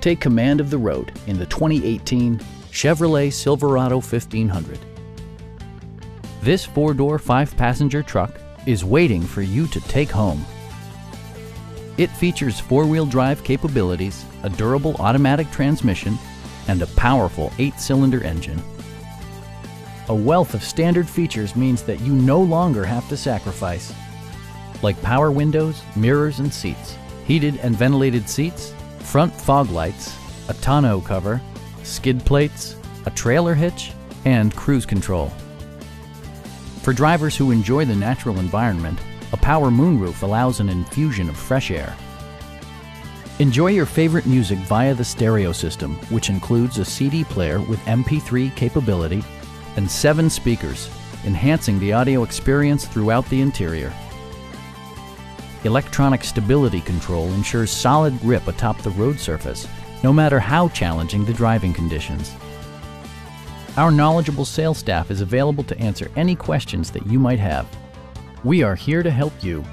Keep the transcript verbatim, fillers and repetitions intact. Take command of the road in the twenty eighteen Chevrolet Silverado fifteen hundred. This four-door, five-passenger truck is waiting for you to take home. It features four-wheel drive capabilities, a durable automatic transmission, and a powerful eight-cylinder engine. A wealth of standard features means that you no longer have to sacrifice, like power windows, mirrors and seats, heated and ventilated seats, front fog lights, a tonneau cover, skid plates, a trailer hitch, and cruise control. For drivers who enjoy the natural environment, a power moonroof allows an infusion of fresh air. Enjoy your favorite music via the stereo system, which includes a C D player with M P three capability and seven speakers, enhancing the audio experience throughout the interior. Electronic stability control ensures solid grip atop the road surface, no matter how challenging the driving conditions. Our knowledgeable sales staff is available to answer any questions that you might have. We are here to help you.